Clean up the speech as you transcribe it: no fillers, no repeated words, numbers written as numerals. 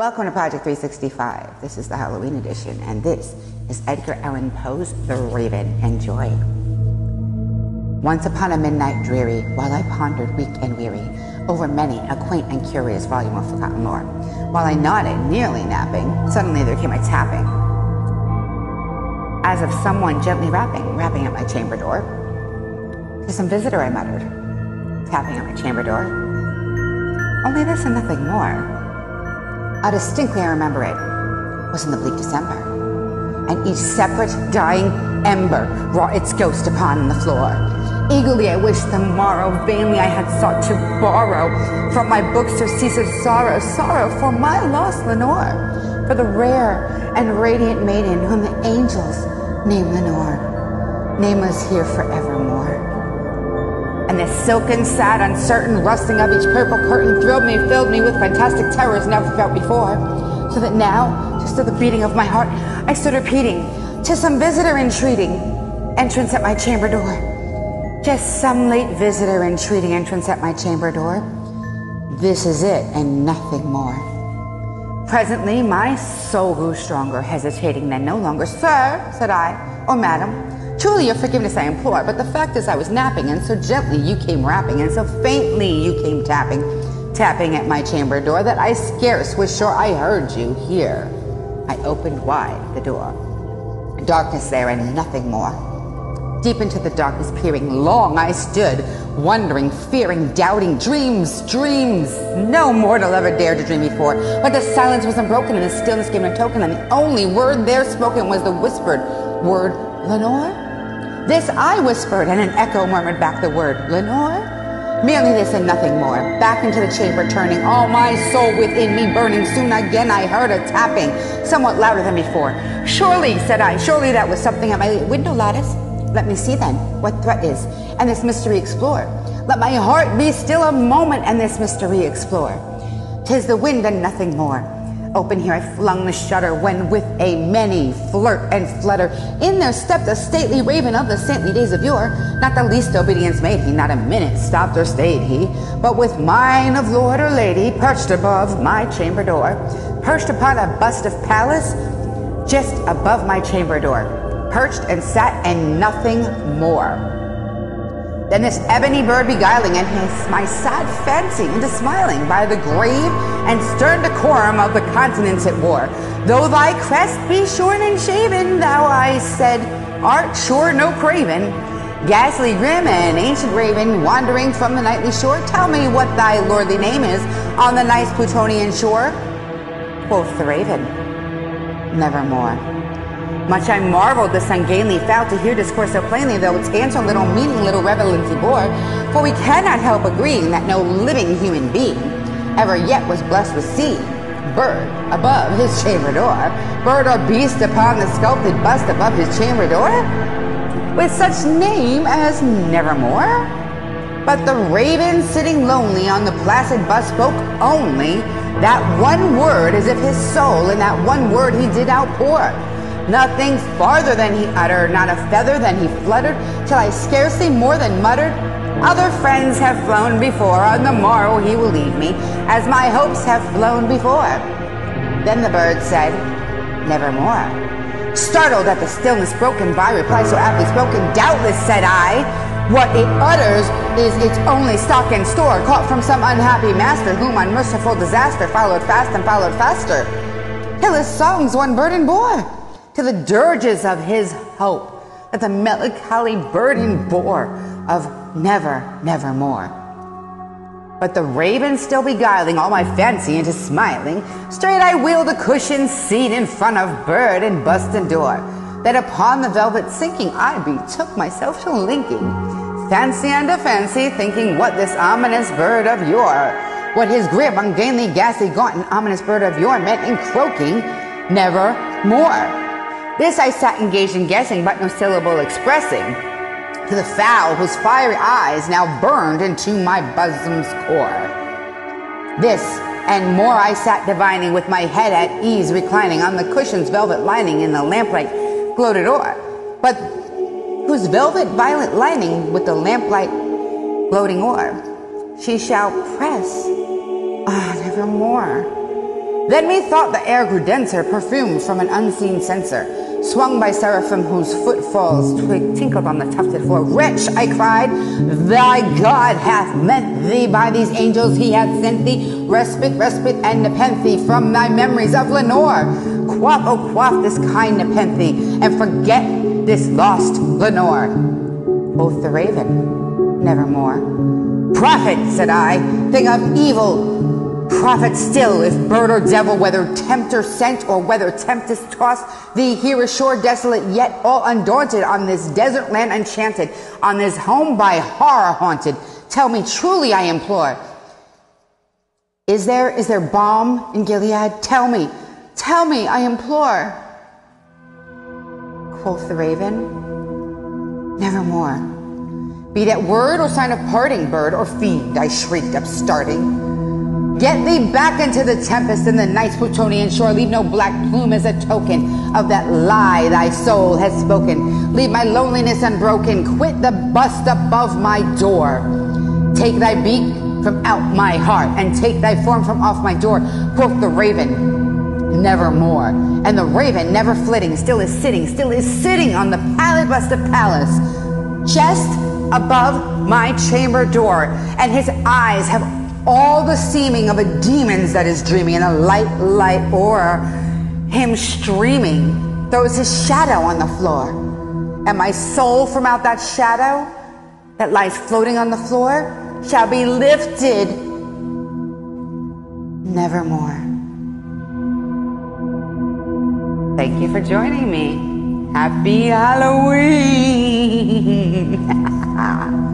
Welcome to Project 365. This is the Halloween edition, and this is Edgar Allan Poe's The Raven. Enjoy. Once upon a midnight dreary, while I pondered weak and weary over many a quaint and curious volume of forgotten lore, while I nodded, nearly napping, suddenly there came a tapping, as of someone gently rapping at my chamber door. "To some visitor," I muttered, tapping at my chamber door. Only this and nothing more. How distinctly I remember it was in the bleak December, and each separate dying ember wrought its ghost upon the floor. Eagerly I wished the morrow, vainly I had sought to borrow from my books surceases sorrow for my lost Lenore, for the rare and radiant maiden whom the angels name Lenore, nameless here forevermore. And the silken, sad, uncertain rustling of each purple curtain thrilled me, filled me with fantastic terrors never felt before, so that now, just to the beating of my heart, I stood repeating, to some visitor entreating entrance at my chamber door. Just some late visitor entreating entrance at my chamber door. This is it, and nothing more. Presently, my soul grew stronger, hesitating then no longer. "Sir," said I, "or madam, truly your forgiveness I implore, but the fact is I was napping, and so gently you came rapping, and so faintly you came tapping at my chamber door, that I scarce was sure I heard you here." I opened wide the door. Darkness there and nothing more. Deep into the darkness peering, long I stood, wondering, fearing, doubting, dreams no mortal ever dared to dream before. But the silence was unbroken, and the stillness gave no token, and the only word there spoken was the whispered word, "Lenore?" This I whispered, and an echo murmured back the word, "Lenore?" Merely this and nothing more. Back into the chamber turning, all my soul within me burning, soon again I heard a tapping, somewhat louder than before. "Surely," said I, "surely that was something at my window lattice. Let me see then what threat is, and this mystery explore. Let my heart be still a moment, and this mystery explore. 'Tis the wind and nothing more." Open here I flung the shutter, when with a many flirt and flutter in there stepped a stately raven of the saintly days of yore. Not the least obedience made he, not a minute stopped or stayed he, but with mine of lord or lady perched above my chamber door, perched upon a bust of Pallas just above my chamber door, perched and sat and nothing more. Then this ebony bird beguiling, and my sad fancy into smiling, by the grave and stern decorum of the continents it wore. "Though thy crest be shorn and shaven, thou," I said, "art sure no craven, ghastly grim and ancient raven, wandering from the nightly shore. Tell me what thy lordly name is on the nice Plutonian shore." Quoth the raven, "Nevermore." Much I marveled this ungainly fowl to hear discourse so plainly, though its answer little meaning, little relevancy bore, for we cannot help agreeing that no living human being ever yet was blessed with seeing bird above his chamber door, bird or beast upon the sculpted bust above his chamber door, with such name as Nevermore. But the raven sitting lonely on the placid bust spoke only that one word, as if his soul in that one word he did outpour. Nothing farther than he uttered, not a feather than he fluttered, till I scarcely more than muttered, "Other friends have flown before, on the morrow he will leave me, as my hopes have flown before." Then the bird said, "Nevermore." Startled at the stillness broken by reply so aptly spoken, doubtless, said I, "what it utters is its only stock and store, caught from some unhappy master, whom unmerciful disaster followed fast and followed faster, till his songs one burden bore, to the dirges of his hope, that the melancholy burden bore of nevermore." But the raven still beguiling all my fancy into smiling, straight I wheeled a cushion seat in front of bird and bust and door, that upon the velvet sinking I betook myself to linking, fancy unto fancy, thinking what this ominous bird of yore, what his grim, ungainly, ghastly, gaunt, and ominous bird of yore meant in croaking, "Nevermore." This I sat engaged in guessing, but no syllable expressing, to the fowl whose fiery eyes now burned into my bosom's core. This and more I sat divining, with my head at ease reclining on the cushion's velvet lining, in the lamplight gloated o'er, but whose velvet violet lining with the lamplight gloating o'er, she shall press, ah, nevermore. Then we thought the air grew denser, perfumed from an unseen censer, swung by seraphim whose footfalls twig tinkled on the tufted floor. Wretch, I cried, thy God hath meant thee, by these angels he hath sent thee, respite, and nepenthe from thy memories of Lenore. Quaff, oh quaff this kind nepenthe, and forget this lost Lenore. Quoth the raven, nevermore. Prophet, said I, thing of evil, prophet still, if bird or devil, whether tempter sent or whether tempest tossed, thee here ashore desolate, yet all undaunted, on this desert land enchanted, on this home by horror haunted, tell me truly, I implore, is there balm in Gilead? Tell me, I implore. Quoth the raven, nevermore. Be that word or sign of parting, bird or fiend, I shrieked, upstarting. Get thee back into the tempest and the night's Plutonian shore. Leave no black plume as a token of that lie thy soul has spoken. Leave my loneliness unbroken. Quit the bust above my door. Take thy beak from out my heart and take thy form from off my door. Quoth the raven, nevermore. And the raven, never flitting, still is sitting on the pallid bust of Pallas, just above my chamber door. And his eyes have all the seeming of a demon's that is dreaming, and a light aura, him streaming, throws his shadow on the floor. And my soul from out that shadow that lies floating on the floor shall be lifted nevermore. Thank you for joining me. Happy Halloween!